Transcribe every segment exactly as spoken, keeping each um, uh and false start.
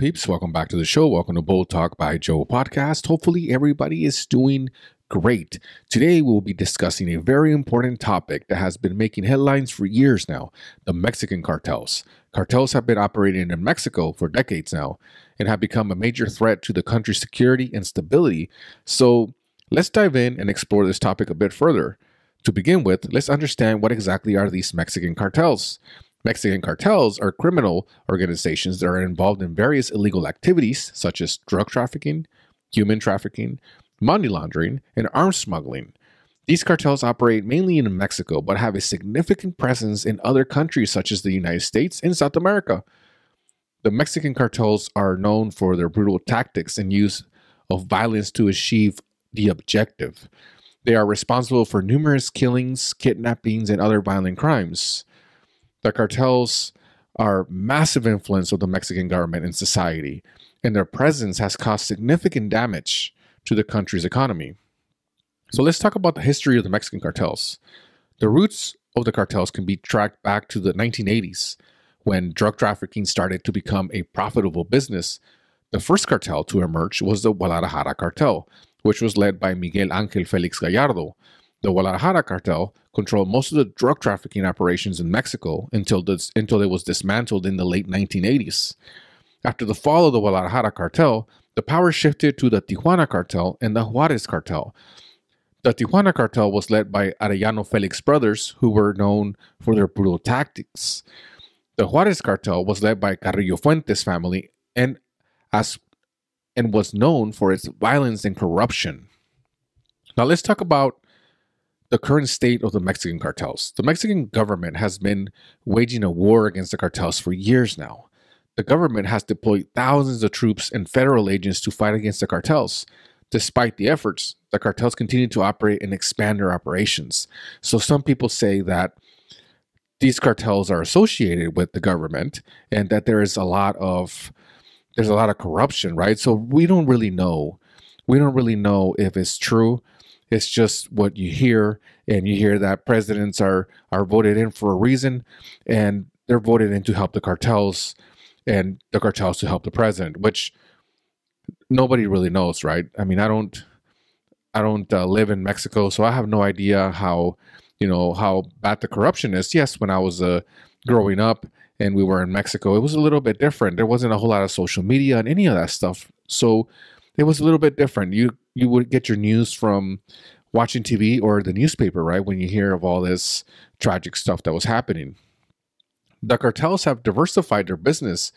peeps? Welcome back to the show. Welcome to Bold Talk by Joe Podcast. Hopefully everybody is doing great. Today we'll be discussing a very important topic that has been making headlines for years now, the Mexican cartels. Cartels have been operating in Mexico for decades now and have become a major threat to the country's security and stability. So let's dive in and explore this topic a bit further. To begin with, let's understand what exactly are these Mexican cartels. Mexican cartels are criminal organizations that are involved in various illegal activities such as drug trafficking, human trafficking, money laundering, and arms smuggling. These cartels operate mainly in Mexico but have a significant presence in other countries such as the United States and South America. The Mexican cartels are known for their brutal tactics and use of violence to achieve the objective. They are responsible for numerous killings, kidnappings, and other violent crimes. The cartels are massive influence of the Mexican government and society, and their presence has caused significant damage to the country's economy. So let's talk about the history of the Mexican cartels. The roots of the cartels can be tracked back to the nineteen eighties, when drug trafficking started to become a profitable business. The first cartel to emerge was the Guadalajara Cartel, which was led by Miguel Ángel Félix Gallardo. The Guadalajara Cartel controlled most of the drug trafficking operations in Mexico until, this, until it was dismantled in the late nineteen eighties. After the fall of the Guadalajara Cartel, the power shifted to the Tijuana Cartel and the Juarez Cartel. The Tijuana Cartel was led by Arellano Felix brothers, who were known for their brutal tactics. The Juarez Cartel was led by Carrillo Fuentes family and, as, and was known for its violence and corruption. Now let's talk about the current state of the Mexican cartels. The Mexican government has been waging a war against the cartels for years now. The government has deployed thousands of troops and federal agents to fight against the cartels. Despite the efforts, the cartels continue to operate and expand their operations. So some people say that these cartels are associated with the government and that there is a lot of there's a lot of corruption, right? So we don't really know. We don't really know if it's true. It's just what you hear, and you hear that presidents are, are voted in for a reason, and they're voted in to help the cartels, and the cartels to help the president, which nobody really knows, right? I mean, I don't, I don't uh, live in Mexico, so I have no idea how, you know, how bad the corruption is. Yes, when I was uh, growing up and we were in Mexico, it was a little bit different. There wasn't a whole lot of social media and any of that stuff, so it was a little bit different. You you would get your news from watching T V or the newspaper, right? When you hear of all this tragic stuff that was happening. The cartels have diversified their business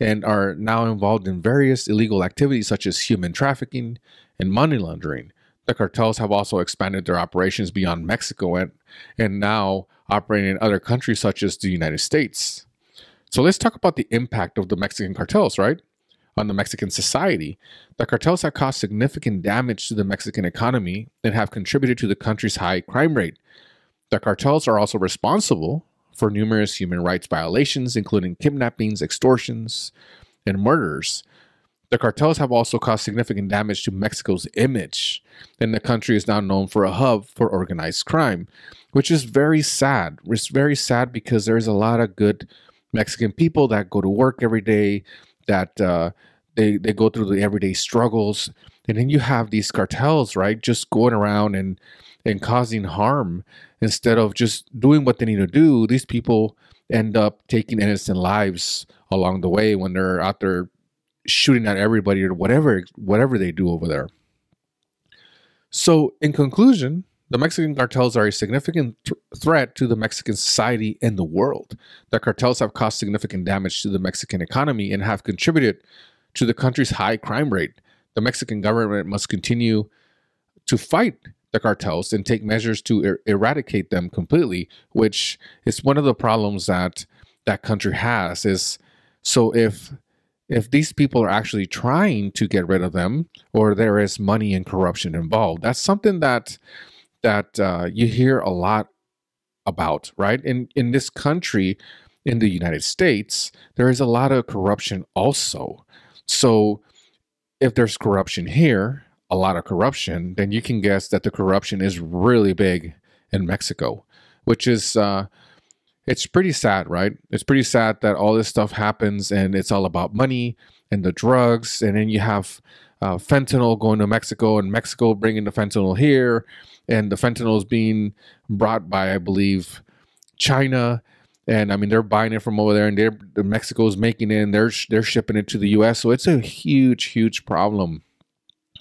and are now involved in various illegal activities such as human trafficking and money laundering. The cartels have also expanded their operations beyond Mexico and, and now operating in other countries such as the United States. So let's talk about the impact of the Mexican cartels, right? On the Mexican society. The cartels have caused significant damage to the Mexican economy and have contributed to the country's high crime rate. The cartels are also responsible for numerous human rights violations, including kidnappings, extortions, and murders. The cartels have also caused significant damage to Mexico's image, and the country is now known for a hub for organized crime, which is very sad. It's very sad because there's a lot of good Mexican people that go to work every day, that uh, they, they go through the everyday struggles. And then you have these cartels, right, just going around and, and causing harm instead of just doing what they need to do. These people end up taking innocent lives along the way when they're out there shooting at everybody or whatever, whatever they do over there. So in conclusion, the Mexican cartels are a significant th- threat to the Mexican society and the world. The cartels have caused significant damage to the Mexican economy and have contributed to the country's high crime rate. The Mexican government must continue to fight the cartels and take measures to er- eradicate them completely, which is one of the problems that that country has. Is so if if these people are actually trying to get rid of them, or there is money and corruption involved, that's something that that uh, you hear a lot about, right? In in this country, in the United States, there is a lot of corruption also. So if there's corruption here, a lot of corruption, then you can guess that the corruption is really big in Mexico, which is, uh, it's pretty sad, right? It's pretty sad that all this stuff happens and it's all about money and the drugs, and then you have uh, fentanyl going to Mexico, and Mexico bringing the fentanyl here, and the fentanyl is being brought by, I believe, China. And I mean, they're buying it from over there, and they're Mexico's making it, and they're they're shipping it to the U S. So it's a huge, huge problem.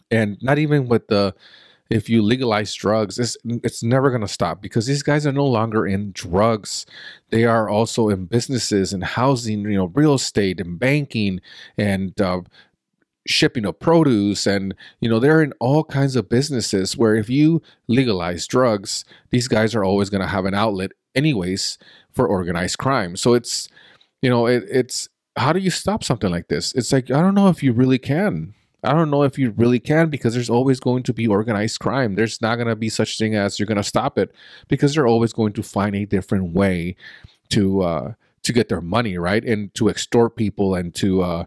And not even with the, if you legalize drugs, it's it's never gonna stop, because these guys are no longer in drugs; they are also in businesses and housing, you know, real estate and banking, and uh, shipping of produce, and you know, they're in all kinds of businesses. Where if you legalize drugs, these guys are always gonna have an outlet anyways for organized crime. So it's, you know, it, it's, how do you stop something like this? It's like, I don't know if you really can. I don't know if you really can, because there's always going to be organized crime. There's not going to be such thing as you're going to stop it, because they're always going to find a different way to, uh, to get their money, right? And to extort people, and to, uh,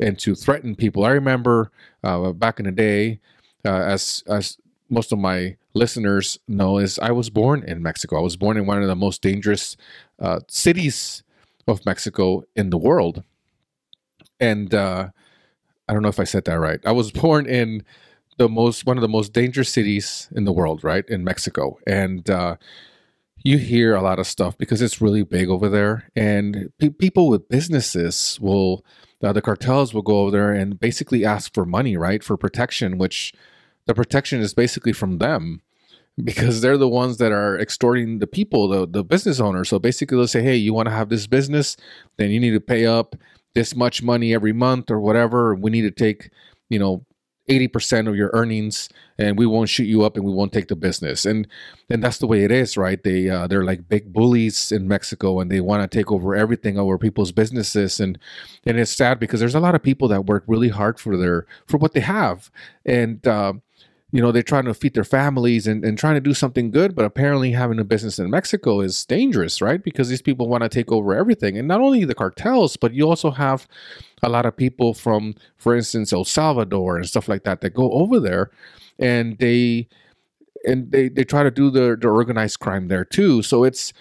and to threaten people. I remember uh, back in the day, uh, as, as most of my listeners know, is I was born in Mexico. I was born in one of the most dangerous uh, cities of Mexico in the world. And uh, I don't know if I said that right. I was born in the most, one of the most dangerous cities in the world, right? In Mexico. And uh, you hear a lot of stuff because it's really big over there. And pe people with businesses will, uh, the cartels will go over there and basically ask for money, right? For protection, which the protection is basically from them, because they're the ones that are extorting the people, the, the business owners. So basically they'll say, hey, you want to have this business, then you need to pay up this much money every month or whatever. We need to take, you know, eighty percent of your earnings, and we won't shoot you up, and we won't take the business. And and that's the way it is, right? They, uh, they're like big bullies in Mexico, and they want to take over everything, over people's businesses. And and it's sad, because there's a lot of people that work really hard for their, for what they have. And, uh, you know, they're trying to feed their families and, and trying to do something good, but apparently having a business in Mexico is dangerous, right? Because these people want to take over everything. And not only the cartels, but you also have a lot of people from, for instance, El Salvador and stuff like that, that go over there, and they and they, they try to do their, their organized crime there too. So it's,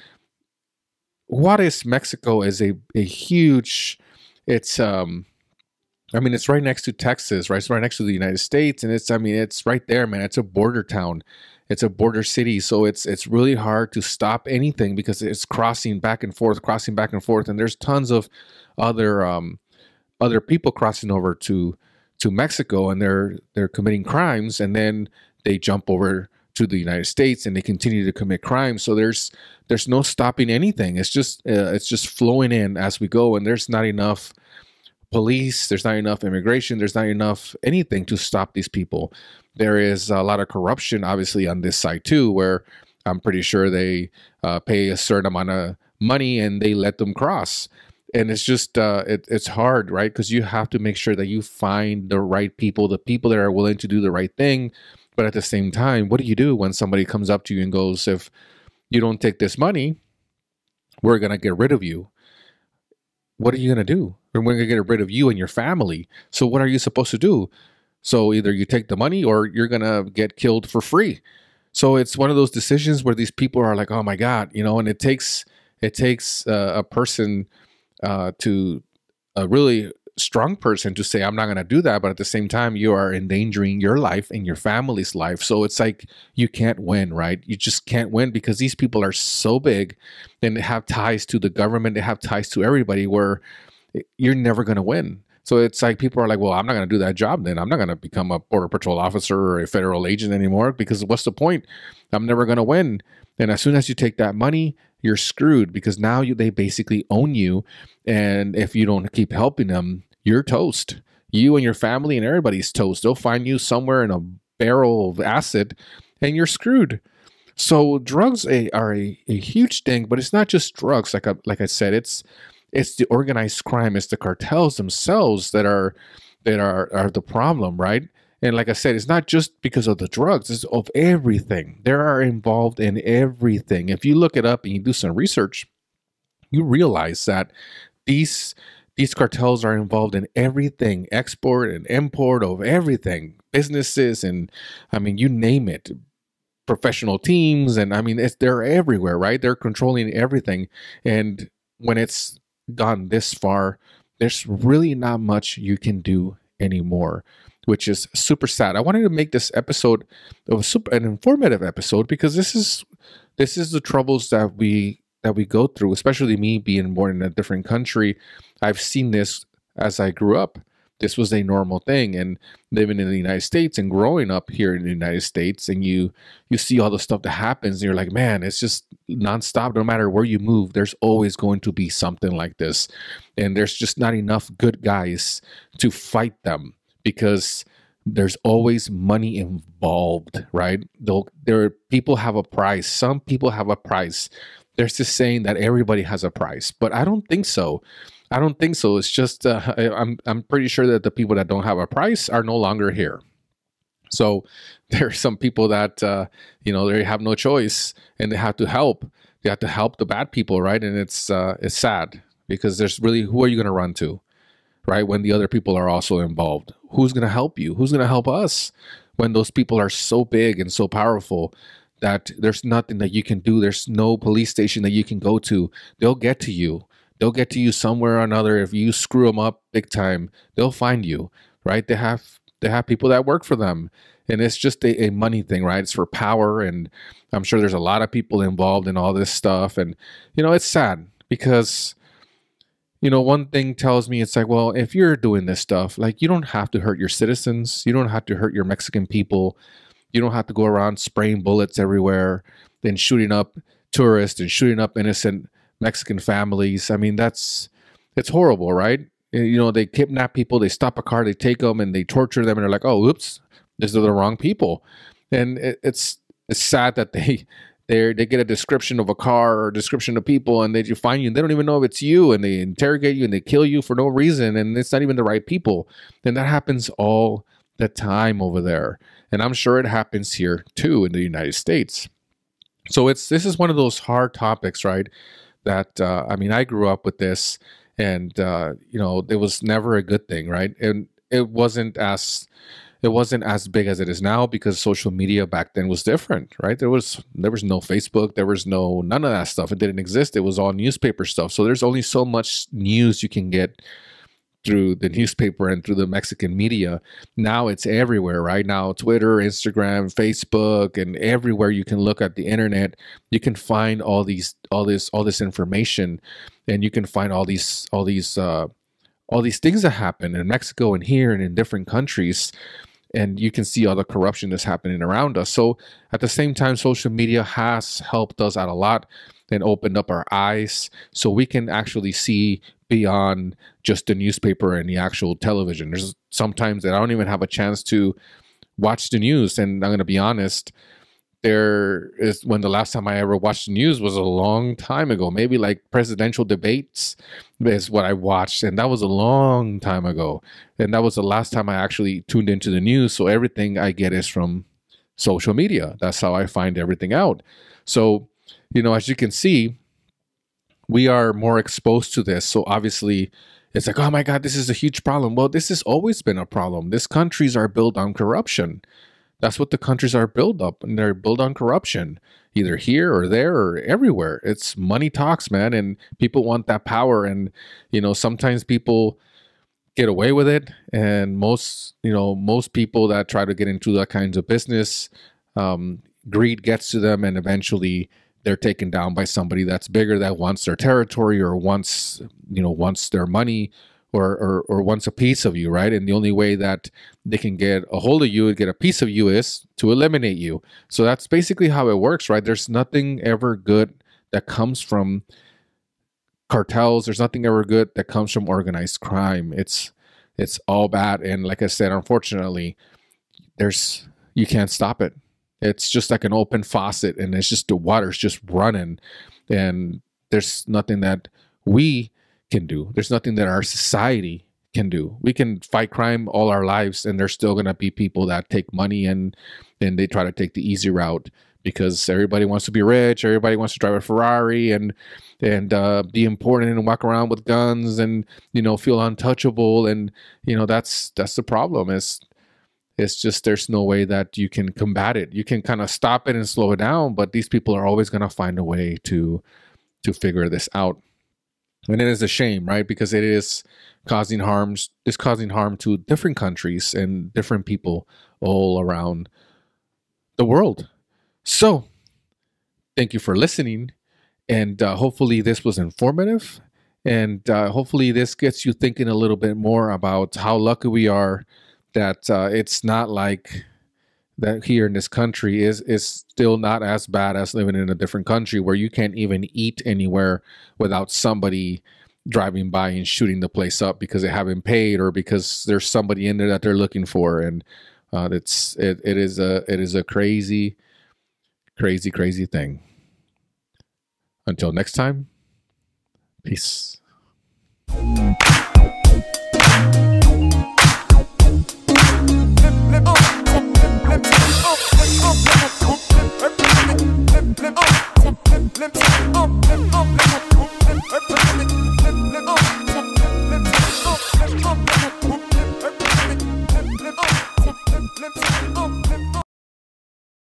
Juarez, Mexico is a, a huge, it's, um, I mean, it's right next to Texas, right? It's right next to the United States. And it's, I mean, it's right there, man. It's a border town. It's a border city. So it's, it's really hard to stop anything, because it's crossing back and forth, crossing back and forth. And there's tons of other, um, other people crossing over to, to Mexico, and they're, they're committing crimes, and then they jump over to the United States and they continue to commit crimes. So there's, there's no stopping anything. It's just, uh, it's just flowing in as we go. And there's not enough police, there's not enough immigration, there's not enough anything to stop these people. There is a lot of corruption, obviously, on this side too, where I'm pretty sure they uh, pay a certain amount of money and they let them cross. And it's just, uh, it, it's hard, right? Because you have to make sure that you find the right people, the people that are willing to do the right thing. But at the same time, what do you do when somebody comes up to you and goes, if you don't take this money, we're going to get rid of you? What are you going to do? We're going to get rid of you and your family. So what are you supposed to do? So either you take the money, or you're going to get killed for free. So it's one of those decisions where these people are like, oh my God, you know, and it takes, it takes uh, a person uh, to a really strong person to say, I'm not going to do that. But at the same time, you are endangering your life and your family's life. So it's like, you can't win, right? You just can't win, because these people are so big, and they have ties to the government. They have ties to everybody, where you're never going to win. So it's like, people are like, well, I'm not going to do that job then. I'm not going to become a border patrol officer or a federal agent anymore, because what's the point? I'm never going to win. And as soon as you take that money, you're screwed, because now you, they basically own you. And if you don't keep helping them, you're toast. You and your family and everybody's toast. They'll find you somewhere in a barrel of acid, and you're screwed. So drugs a, are a, a huge thing, but it's not just drugs. Like I, like I said, it's it's the organized crime. It's the cartels themselves that are that are are the problem, right? And like I said, it's not just because of the drugs. It's of everything. They are involved in everything. If you look it up and you do some research, you realize that these. These cartels are involved in everything, export and import of everything, businesses, and I mean, you name it, professional teams. And I mean, it's, they're everywhere, right? They're controlling everything. And when it's gone this far, there's really not much you can do anymore, which is super sad. I wanted to make this episode of super, an informative episode, because this is this is the troubles that we that we go through, especially me being born in a different country. I've seen this as I grew up. This was a normal thing, and living in the United States and growing up here in the United States, and you you see all the stuff that happens, and you're like, man, it's just nonstop. No matter where you move, there's always going to be something like this, and there's just not enough good guys to fight them because there's always money involved, right? Though there are, people have a price. Some people have a price. There's this saying that everybody has a price, but I don't think so. I don't think so. It's just uh, I, I'm I'm pretty sure that the people that don't have a price are no longer here. So there are some people that uh, you know, they have no choice and they have to help. They have to help the bad people, right? And it's uh, it's sad, because there's really, who are you going to run to, right? When the other people are also involved, who's going to help you? Who's going to help us when those people are so big and so powerful that there's nothing that you can do? There's no police station that you can go to. They'll get to you. They'll get to you somewhere or another. If you screw them up big time, they'll find you, right? They have they have people that work for them. And it's just a, a money thing, right? It's for power. And I'm sure there's a lot of people involved in all this stuff. And, you know, it's sad because, you know, one thing tells me, it's like, well, if you're doing this stuff, like, you don't have to hurt your citizens. You don't have to hurt your Mexican people. You don't have to go around spraying bullets everywhere and shooting up tourists and shooting up innocent Mexican families. I mean, that's, it's horrible, right? You know, they kidnap people, they stop a car, they take them and they torture them, and they're like, oh, oops, these are the wrong people. And it, it's it's sad that they they they get a description of a car or a description of people, and they you find you and they don't even know if it's you, and they interrogate you and they kill you for no reason, and it's not even the right people. And that happens all the time over there. And I'm sure it happens here too in the United States. So it's this is one of those hard topics, right? That, uh, I mean, I grew up with this, and, uh, you know, it was never a good thing, right? And it wasn't as, it wasn't as big as it is now, because social media back then was different, right? There was, there was no Facebook, there was no, none of that stuff. It didn't exist. It was all newspaper stuff. So there's only so much news you can get through the newspaper and through the Mexican media. Now it's everywhere, right? Now Twitter, Instagram, Facebook, and everywhere you can look at the internet, you can find all these, all this, all this information, and you can find all these, all these, uh, all these things that happen in Mexico and here and in different countries, and you can see all the corruption that's happening around us. So at the same time, social media has helped us out a lot and opened up our eyes, so we can actually see beyond just the newspaper and the actual television. There's sometimes that I don't even have a chance to watch the news. And I'm going to be honest, there is, when the last time I ever watched the news was a long time ago, maybe like presidential debates is what I watched. And that was a long time ago. And that was the last time I actually tuned into the news. So everything I get is from social media. That's how I find everything out. So, you know, as you can see, we are more exposed to this. So obviously it's like, oh my God, this is a huge problem. Well, this has always been a problem. These countries are built on corruption. That's what the countries are built up, and they're built on corruption, either here or there or everywhere. It's money talks, man. And people want that power. And, you know, sometimes people get away with it. And most, you know, most people that try to get into that kinds of business, um, greed gets to them, and eventually they're taken down by somebody that's bigger, that wants their territory, or wants, you know, wants their money, or, or, or wants a piece of you, right? And the only way that they can get a hold of you and get a piece of you is to eliminate you. So that's basically how it works, right? There's nothing ever good that comes from cartels. There's nothing ever good that comes from organized crime. It's, it's all bad. And like I said, unfortunately, there's, you can't stop it. It's just like an open faucet, and it's just, the water's just running, and there's nothing that we can do. There's nothing that our society can do. We can fight crime all our lives, and there's still going to be people that take money, and then they try to take the easy route because everybody wants to be rich. Everybody wants to drive a Ferrari and, and uh, be important and walk around with guns and, you know, feel untouchable. And, you know, that's, that's the problem is, it's just there's no way that you can combat it. You can kind of stop it and slow it down, but these people are always going to find a way to to figure this out. And it is a shame, right? Because it is causing harms, it's causing harm to different countries and different people all around the world. So thank you for listening. And uh, hopefully this was informative. And uh, hopefully this gets you thinking a little bit more about how lucky we are that uh, it's not like that here in this country is is still not as bad as living in a different country where you can't even eat anywhere without somebody driving by and shooting the place up because they haven't paid or because there's somebody in there that they're looking for. And uh, it's it, it is a it is a crazy, crazy, crazy thing. Until next time, peace.